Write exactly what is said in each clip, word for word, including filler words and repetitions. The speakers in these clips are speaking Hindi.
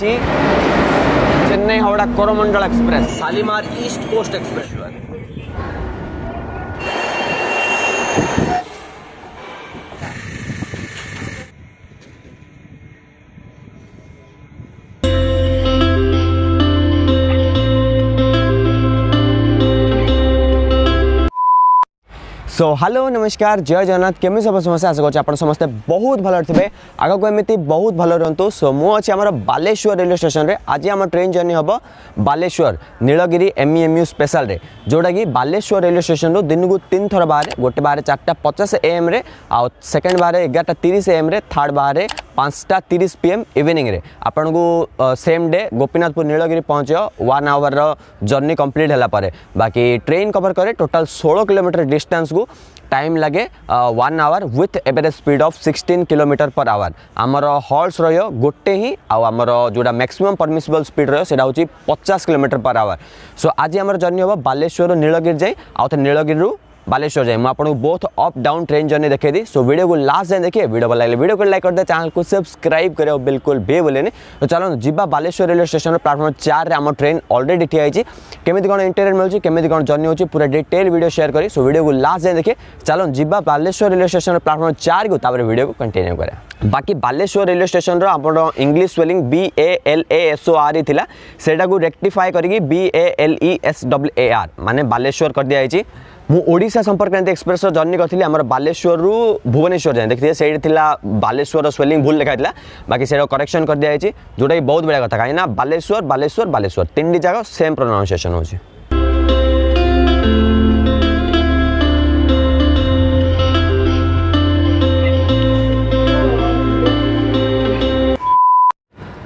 Kochi Chennai Howrah Coromandel express, Shalimar east coast express जो है। सो हेलो नमस्कार जय जगन्नाथ केमी सब समस्या आशा करछे आपण समस्ते बहुत भल थे आगो को एमती बहुत भल रहंतु। सो मु अच्छे आमर बालेश्वर रेलवे स्टेशन रे आज आम ट्रेन जर्नी हम बालेश्वर नीलगिरी एमईएमयू स्पेशल रे जोटा कि बालेश्वर रेलवे स्टेशन रो दिन को तीन थर बाहर गोटे बाहर चार्टा पचास एएम रे आ सेकेंड बाहर एगारटा तीस एएम रे थर्ड बाहर पाँचटा तीस पीएम इवनिंग रे आपन को सेम डे गोपीनाथपुर नीलगिरी पहुँच वन आवर रो जर्नी कंप्लीट होला परे बाकी ट्रेन कवर करे टोटल सोलह किलोमीटर डिस्टेंस को टाइम लगे one hour with average speed of sixteen kilometre per hour. आमर हल्स रहो गोटे ही आमर जोटा मैक्सिमम परमिसिबल स्पीड रहा हूँ पचास किलोमीटर पर आवर। सो आज आम जर्नी हम बालेश्वर नीलगिरी जाए आउ नीलगिरी बालेश्वर जाए मुझे both up down train journey देखेदी। सो वीडियो को लास्ट जाए देखिए वीडियो भल लगे वीडियो को लाइक कर दे चैनल को सब्सक्राइब करें बिल्कुल भी बोलेनि। तो चलो जीवा बालेश्वर रेलवे स्टेशन प्लाटफर्म चार रे आम ट्रेन ऑलरेडी ठिया होइछि केमिति कोन इंटरनेट मिलुछि केमिति कोन जर्नी होछि पूरा डिटेल वीडियो शेयर करी। सो वीडियो को लास्ट जाए देखिए चलो जीवा बालेश्वर रेलवे स्टेशन प्लाटफर्म चार को तापर वीडियो को कंटिन्यू करें। बाकी बालेश्वर रेलवे स्टेशन रो आम English spelling B A L A S O R E थिला सेटा को रेक्टिफाई करी B A L E S W A R माने बालेश्वर कर दिया होइछि। मु ओडिशा संपर्क क्रांति एक्सप्रेस जर्नी करी आम बालेश्वर रू भुवनेश्वर जाए देखिए सही बालेश्वर स्पेलिंग भूल लिखाई बाकी से करेक्शन कर दिया है जोटा कि बहुत बढ़िया कथा कहीं बालेश्वर बालेश्वर बालेश्वर तीन टी जाक सेम प्रोनाउंसिएशन हो।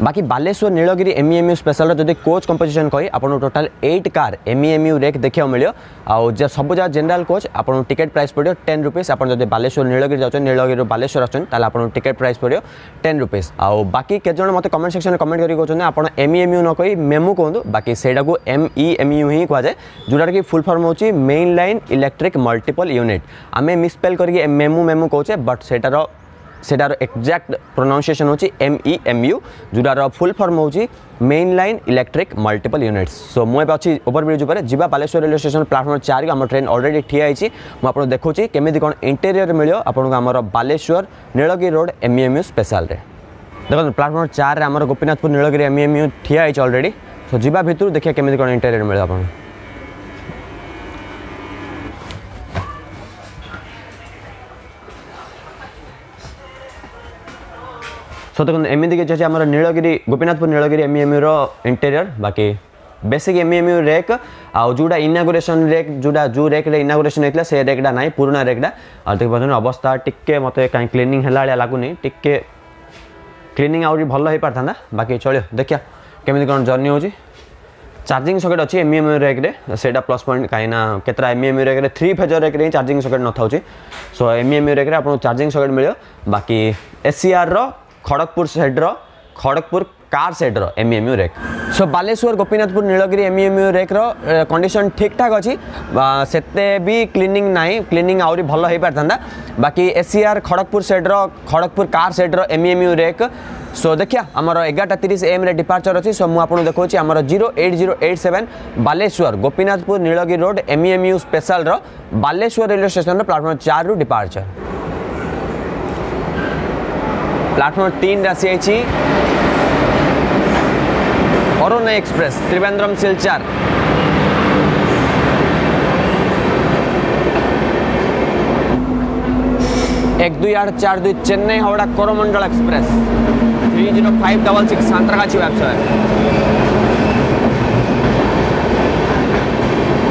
बाकी बालेश्वर नीलगिरी एमईएमयू स्पेशल जो कोच कंपोजिशन कही आपको total eight car MEMU rake देखा मिलो आउ सब जगह जनरल कोच आपको टिकेट प्राइस पड़ो टेन रुपीस आपड़ जब बालेश्वर नीलगिरी जाऊँ नीलगिरी बालेश्वर आसान आपको टिकेट प्राइस पड़ो टेन रुपीस आउ बाकी के जन मत कमेंट सेक्शन में कमेंट करके कहते हैं आप एमईएमयू न कही मेमू कहूँ बाकी से एमईएमयू ही कहुए जोटा कि फुल फॉर्म होची main line electric multiple unit आम मिसपेल करके मेमू मेमू कहे बट से सेटार एक्जाक्ट प्रोनाउंसिएशन होची एम ई एम यू जोटार फुल फॉर्म होची main line electric multiple units. सो मुझे अच्छी ओवरब्रिज पर जीवा बालेश्वर रेलवे स्टेशन प्लाटफर्म चार आम ट्रेन ऑलरेडी ठिया होती मुझे देखुची केमी कौन इंटेरियर मिलो आपको आम Baleshwar Nilgiri road MEMU special रे देखो प्लाटफर्म चार रे आमर गोपीनाथपुर नीलगिरी एमईएमयू ठिया होती ऑलरेडी। सो जीवा भितर देखिए केमी कौन इंटेरियर मिलो आप तो देखो एमती कि अच्छे आम नीलगिरी गोपीनाथपुर नीलगिरी एमईएमयू रो इंटेरियर बाकी बेसिक एमईएमयू रेक आउ जोटा इनागुरेसन रेक जोटा जो रेक इनागुरेसन होता है से रेकटा ना पुराना रेकटा आ देख पाने अवस्था टिके मत कहीं क्लीनिंग है लगुनि टिके क्लीनिंग आउट भल हो पार था बाकी चलो देखिया केमी कौन जर्नी हो। चार्जिंग सकेट अच्छी एमईएमयू रेक्रे से प्लस पॉइंट कहीं केतरा एमईएमयू रेक्रे थ्री फेजर रेक्रे ही चार्जिंग सकेट न था। सो एमईएमयू रेक्रे आपको चार्जिंग सकेट मिले बाकी एसीआर रो खड़गपुर सेड्र खड़गपुर कार सेड्र MEMU rake. So Baleshwar Gopinathpur Nilgiri MEMU rake रो कंडीशन ठीक ठाक अच्छी सेते भी क्लीनिंग ना क्लीनिंग आउरी भल हो पार था बाकी एसीआर खड़गपुर सेड्र खड़गपुर कार सेड्र एमईएमयू रेक। सो देखिया आमर एगारटा तीस एम रे डिपार्चर अच्छी। सो मुझे देखिए आमर zero eight zero eight seven Baleshwar Gopinathpur Nilgiri road MEMU special रो बालेश्वर रेलवे स्टेशन प्लाटफर्म चार रु डिपार्चर प्लाटफर्म तीन राशि आसी अरुणय एक्सप्रेस त्रिवेंद्रम सिलचार एक दुई आठ चार दुई Chennai Howrah Coromandel express three zero five double six Santragachi व्यवसाय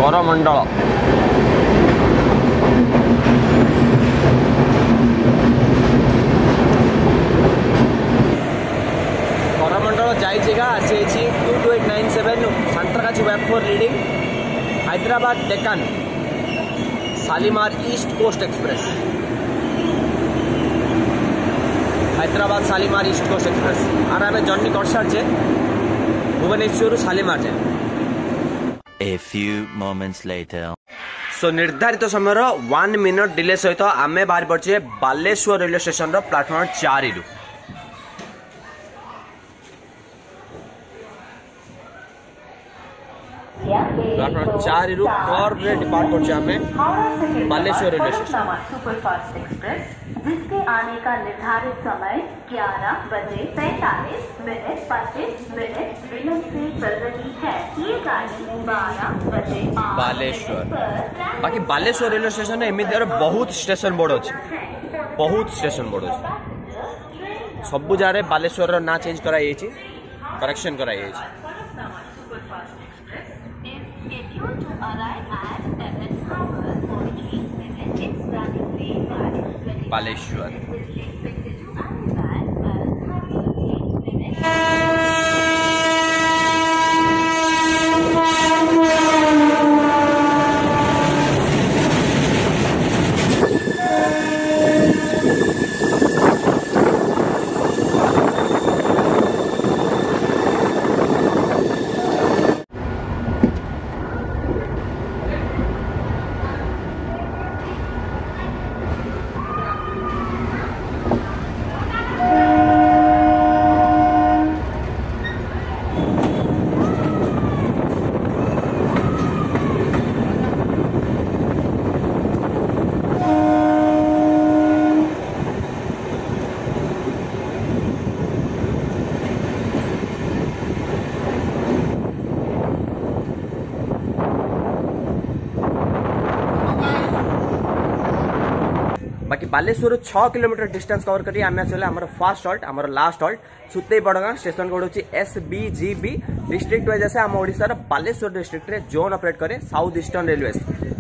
Coromandel two two eight nine seven Santragachi वेबफोर रीडिंग Hyderabad Deccan Shalimar east coast express Hyderabad Shalimar east coast express और आम जर्नी करसारे भुवनेश्वर शालीमार जाए a few moments later. So निर्धारित समय वन मिनट डिले सहित आम बाहर पड़े बालेश्वर रेलवे स्टेशन प्लाटफर्म चार। चार corporate department Baleshwar railway station superfast express जिसके आने का निर्धारित समय ग्यारह बजे पैंतालीस मिनट पच्चीस मिनट विलंब से चल रही है। ये गाड़ी बारह बजे बालेश्वर बाकी बालेश्वर रेलवे स्टेशन एमती बहुत स्टेशन बोर्ड अच्छे बहुत स्टेशन बोर्ड अच्छे सबु जारे बालेश्वर रो ना चेंज कराई करेक्शन कराई बालेश्वर बाकी बालेश्वर छह किलोमीटर डिस्टेंस कवर करी आम चले आम फास्ट हल्ट आम लास्ट हल्ट सुतेई बड़गां स्टेशन कोड होची S B G B district wise आसे आम ओडिशार बालेश्वर डिस्ट्रिक्ट रे जोन ऑपरेट करे साउथ ईस्टर्न रेलवे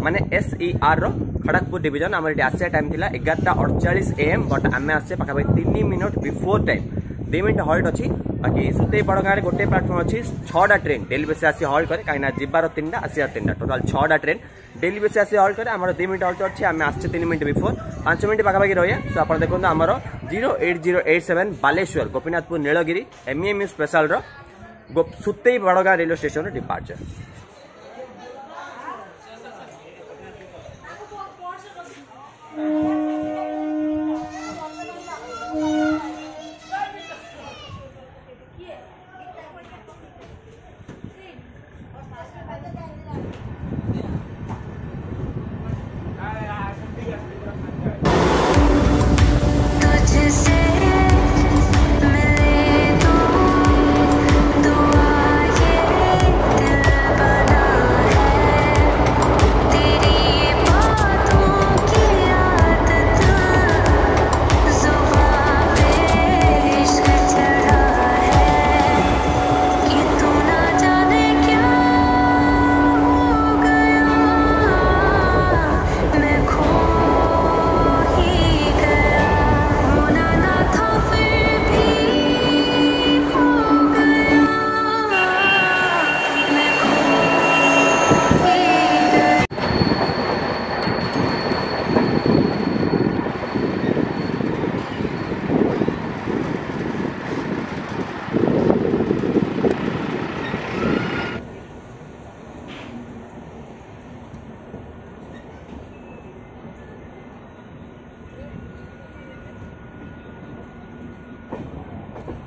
माने एस ई आर रो खड़गपुर डिवीजन आम आसा टाइम था एगारटा अड़चाश एएम बट आम आसे पाखापाखि तीन मिनट बिफोर टाइम दु मिनट हल्ट अच्छी बाकी सुतेई बड़गां रे गोटे प्लाटफर्म अच्छी छा ट्रेन डेली बेस आसी हल्ट करे कहीं जीवार तीन आसार तीन टोटाल छा ट्रेन डेली बेस आसी हल्ट करे आम दु मिनट हल्ट अच्छे आम आसे तीन मिनट बिफोर पांच मिनट पाखापाखि रही है। सो आप देखो आम zero eight zero eight seven Baleshwar Gopinathpur Nilgiri MEMU special रो सुतेई बड़गां रेलवे स्टेशन रो डिपार्चर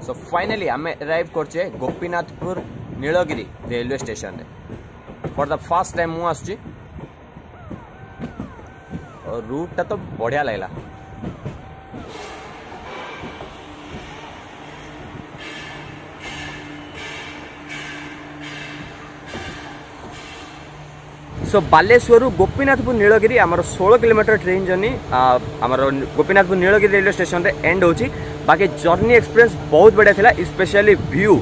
सो फाइनली आम अराइव करचे Gopinathpur Nilgiri railway station for the first time मु आसुची और रूट टा तो बढ़िया लगला सो so, बालेश्वर गोपीनाथपुर नीलगिरी आम सोलह किलोमीटर ट्रेन जर्नी आम गोपीनाथपुर नीलगिरी रेलवे स्टेशन रे एंड होची। बाकी जर्नी एक्सपीरियंस बहुत बढ़िया थिला स्पेशली व्यू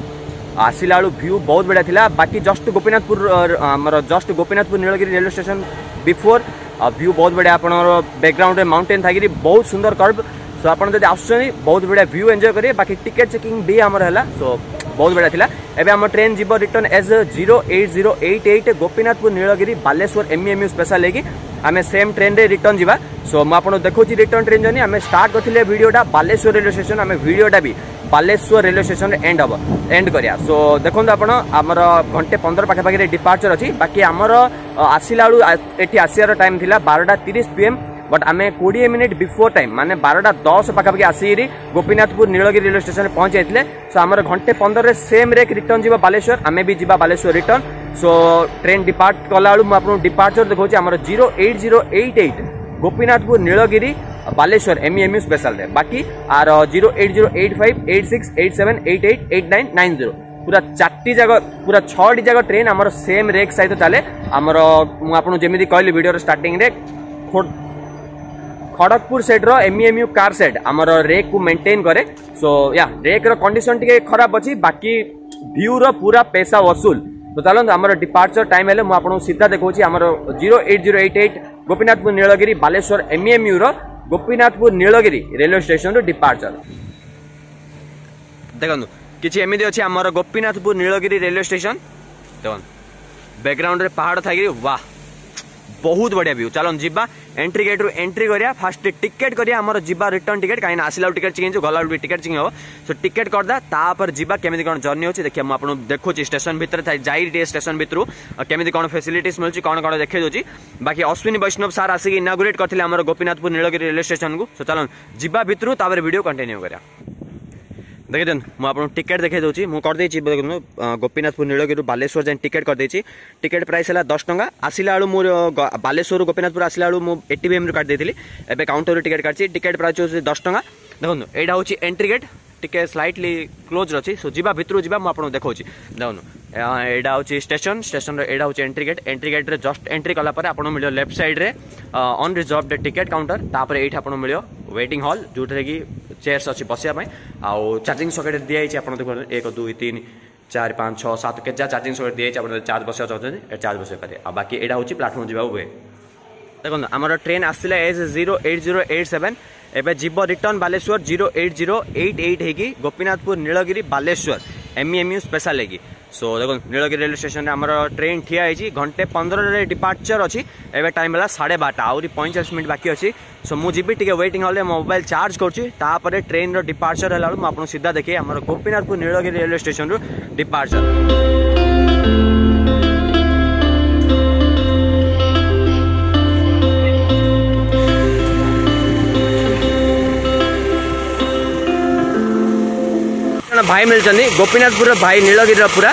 आसिला बेलू व्यू बहुत बढ़िया थिला। बाकी जस्ट गोपीनाथपुर आम just Gopinathpur Nilgiri railway station before view बहुत बढ़िया आप बैकग्राउंड रे माउंटेन थागिरी बहुत सुंदर कर्व। सो आपन जदि आसुछन बहुत बढ़िया व्यू एंजॉय करिए। बाकी टिकट चेकिंग भी आमर हला सो बहुत बढ़िया थिला। एबे हम ट्रेन जीव return as zero eight zero eight eight Gopinathpur Nilgiri Baleshwar MEMU special लेगी आम सेम ट्रेन रे रिटर्न जीवा। सो मैं आपको देखो रिटर्न ट्रेन जर्नी आम स्टार्ट करते भिडटा बालेश्वर रेलवे स्टेशन आम भिडटा भी बालेश्वर रेलवे स्टेशन एंड हम एंड करा। सो देखो आपमर घंटे पंद्रह पाखापाखि डिपार्चर अच्छी। बाकी आमर आसला ये आसार टाइम था बारटा तीस पीएम बट आम कोड़े मिनिट बिफोर टाइम माने बारटा दस पाखापाखि आसिकी गोपीनाथपुर नीलगिरी रेलवे स्टेशन पहुंच जाते। सो आम घंटे पंद्रह सेम रेक रिटर्न जीव बालेश्वर आम भी जीवा Baleshwar return. So train depart कला बेलू डिपार्चर देखा आमर zero eight zero eight eight Gopinathpur Nilgiri Baleshwar MEMU special रे बाकी आर zero eight zero eight five eight six eight seven eight eight eight nine nine zero पूरा चार्टी जगह पूरा छटी जगह ट्रेन आमर सेम रेक सहित चले आमर मुझे जमी कहली भिडर स्टार्टिंग रे खड़गपुर सेट्र एमईएमयू कार सेट आमर रेक को मेंटेन करे। सो या रेक्र कंडीशन टी खराब अच्छी बाकी भ्यूर पूरा पैसा वसूल। तो चलो आमर डिपार्चर टाइम है मुझे सीधा देखा आमर zero eight zero eight eight Gopinathpur Nilgiri Baleshwar MEMU रो गोपीनाथपुर नीलगिरी रेलवे स्टेशन रो डिपार्चर देखो किसी एमती अच्छे आमर गोपीनाथपुर नीलगिरी रेलवे स्टेशन देखो बैकग्राउंड रे पहाड़ थी वाह बहुत बढ़िया व्यू। चलो जीवा एंट्री गेट रु एंट्री करिया फास्ट टिकेट करिया आमर जीवा रिटर्न टिकेट कहीं आसला टिकेट चिंग गला भी टिकेट चिंग हम सो टिकेट करदा तापर जीवा केमि कौन जर्नी होची देखिए हम आपन देखो स्टेशन भीतर था जाई स्टेशन भीतर केमि कौन फैसिलिटीज मिलची कौन कौन देखे दोची बाकी अश्विनी वैष्णव सार आसिक इनागुरेट करथिले आमर गोपीनाथपुर नीलगिरी रेलवे स्टेशन को। सो चलो जीवा भीतर तापर वीडियो कंटिन्यू करिया देखे दिन मुझे टिकेट देखे दूसरी मुझे गोपीनाथपुर नीलगिरी बालेश्वर जाए टिकेट कर देछि टिकेट प्राइस है दस टंका आसला मोर बालेश्वर गोपीनाथपुर आसला मो एटीएम रू काटी एवं काउंटर टिकेट काटी टिकेट प्राइस हो दस टंका देखो यहाँ हूँ एंट्री गेट टिके स्लाइटली क्लोज अच्छी। सो जी भितर जी मुझे देखा देखो यहाँ हूँ स्टेशन स्टेशन रहा हूँ एंट्री गेट एंट्री गेट्रे जस्ट एंट्री कलापर आपको मिले लेफ्ट सैड्रे अनरिजर्वड टिकेट काउंटर तापर ये आपको मिले वेटिंग हॉल जोटे कि चेयर्स अच्छी बसापी आउ चार्जिंग सकेट दिखाई आप एक दुई तीन चार पाँच छः सात के चार्जिंग सकेट दिखाई आप चार्ज बसा चाहते चार्ज बसा पारे आ बाकी यहाँ हूँ प्लाटफर्म जावा हुए देखो आमर ट्रेन आसला as zero eight zero eight seven एवं जीव return Baleshwar zero eight zero eight eight है गोपीनाथपुर नीलगिरी बालेश्वर एमईएमयू स्पेशल है। सो देखो नीलगिरी रेलवे स्टेशन में आमर ट्रेन ठिया होती घंटे पंद्रह डिपार्चर अच्छी एवं टाइम है साढ़े बारटा आउरी पैंचाश मिनट बाकी अच्छी। सो मुझे टे वेटिंग हॉल मोबाइल चार्ज कर ट्रेन रो डिपार्चर है मुझे सीधा देखिए आमर गोपीनाथपुर नीलगिरी रेलवे स्टेशन रो डिपार्चर भाई मिलते गोपीनाथपुर भाई नीलगिरी पूरा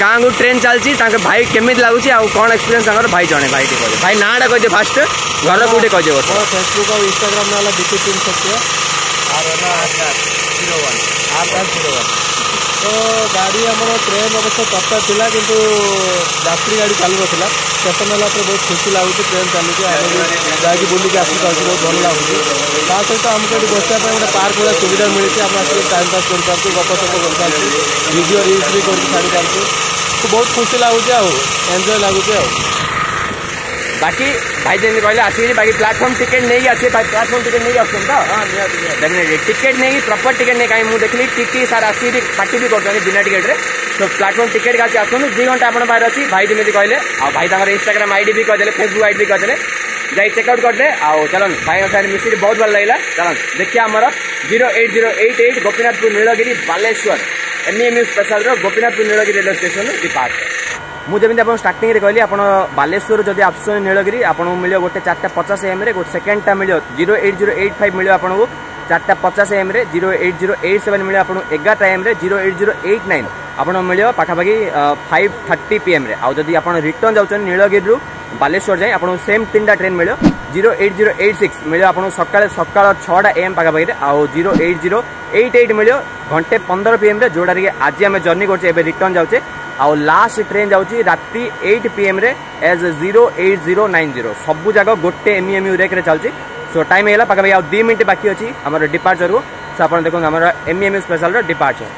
गाँव को ट्रेन चलती भाई केमी लगुच कौन एक्सपीरियंस भाई जने भाई भाई नाटा कह फास्ट घर कौटे कहे फेसबुक और इंस्टाग्राम ना बीपी तीन सौ आर जीरो वन आठ आठ जीरो वन। तो गाड़ी आम ट्रेन अवश्य टप्पा था कि यात्री गाड़ी चलू ना स्टेशन होगा बहुत खुशी लगुच ट्रेन चलूँ जाकि बुलिक आसपा बहुत भल लगुच ता सहित आमको ये बसा गोटे पार्क भाई सुविधा मिली आम आस टाइम पास कर गपशप करीडियो रिल्स भी करूँ तो बहुत खुशी लगुच एंजॉय लगुच बाकी भाई जमी कहले आसिक बाकी प्लेटफॉर्म टिकेट नहीं आसिए प्लेटफॉर्म टिकेट नहीं आस डेफिनेटली टिकेट नहीं प्रॉपर टिकेट नहीं कहीं मुझे देखली टीटी सार आसिक पार्टी भी करते बिना टिकेट तो प्लेटफॉर्म टिकेट का आसतु दु घंटा आप अच्छी भाई जमी कहले आ भाई तक इंस्टाग्राम आईडी भी कहे फेसबुक आईडी भी कहे जाए चेकआउट करदे आउ चलन भाई सारे मिश्री बहुत भल लगे चलन देखिए आमर zero eight zero eight eight Gopinathpur Nilgiri Baleshwar MEMU special Gopinathpur Nilgiri railway station depart मुझे आप स्टार्टिंग कहली आप बालेश्वर जब आसुन नीलगिरी आपको मिले गोटे चार्टा पचास एम रे गोटे सेकेंडटा मिले zero eight zero eight five मिले आपको चार्टा पचास एम रे zero eight zero eight seven मिले आपको एगारटा एम रे zero eight zero eight nine आपको मिले पाखापाखि फाइव थर्टी पी एम आदि आप रिटर्न जाऊँ नीलगिरी बालेश्वर जाए आपको सेम तीन टा ट्रेन मिले zero eight zero eight six मिले आपको सकाल सकाल छटा एम पाखापाखि आउ zero eight zero eight eight मिले घंटे पंद्रह पी एम जोटा कि आज आम जर्नी करे रिटर्न जाऊे आउ लास्ट ट्रेन जाऊँगी राति eight P M as zero eight zero nine zero सबू जाक गोटे एमईएमयू रेक्रे चलती। सो टाइम है पाखापाखि आउ दु मिनट बाकी अच्छी आमर डिपार्चर को सो आप देखो आम एमईएमयू स्पेशल डिपार्चर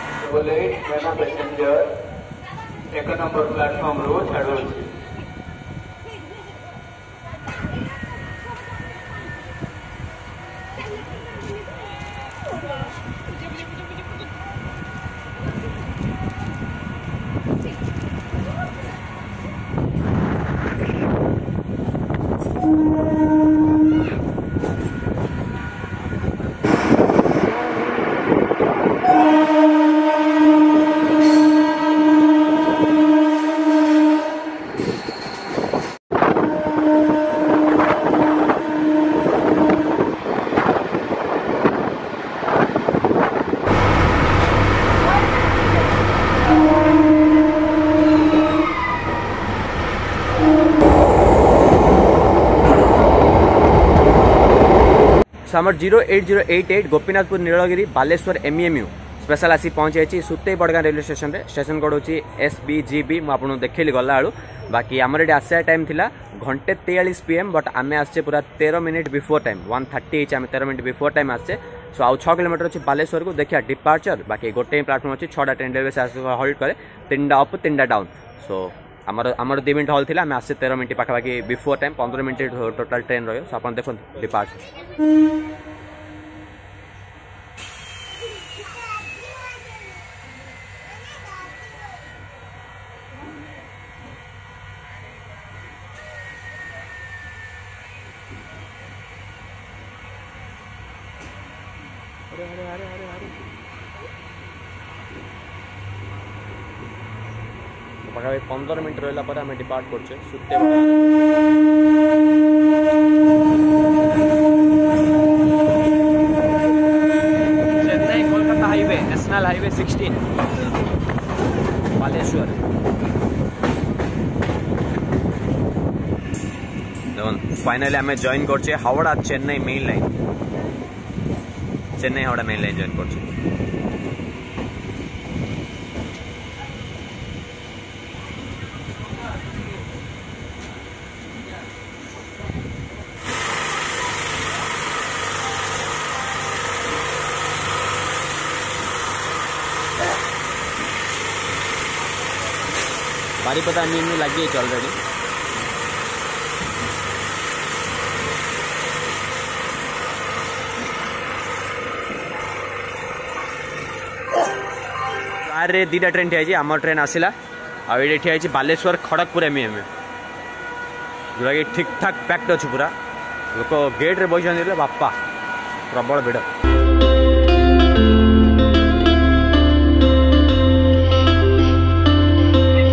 समर zero eight zero eight eight Gopinathpur Nilgiri Baleshwar MEMU special आसी पहुंची सुतेई बड़गां रेलवे स्टेशन रे। स्टेशन कोड होची एस बी जी बी मु आपन देखिली गला आलु बाकी आमर ये आसा टाइम थिला घंटे तेयालीस पीएम बट आम आसे पूरा तेरह minute before time one thirty आम तेरह मिनट बिफोर टाइम आसे। सो आउ छः किलोमीटर अच्छे बालेश्वर को देखिया डिपार्चर बाकी गोटे ही प्लाटफर्म अच्छे छा ट्रेन रेलवे हल्ट कै तीन टा अप तीन टा डाउन। सो आमर आमर दो मिनट हल्ट आम आसे तेरह मिनट पाखापाखि बिफोर टाइम पंद्रह मिनट टोटाल ट्रेन रही। सो आप देखो डिपार्चर अरे अरे अरे अरे अरे पकावे पंद्रह मिनट रहला पर हमें डिपार्ट करछे सुते Chennai Kolkata highway national highway सोलह बालेश्वर दोन फाइनली हमें जॉइन करछे Howrah Chennai main line Chennai Howrah main line join करछे। बारीपदा नींद लगी है ऑलरेडी रे दीटा ट्रेन ठिया आम ट्रेन आसला आठ ठिया बालेश्वर खड़गपुर एम एम जोटा कि ठीक ठाक पैक्ट अच्छे पूरा लोक गेट्रे बैठे बापा प्रबल भिड़।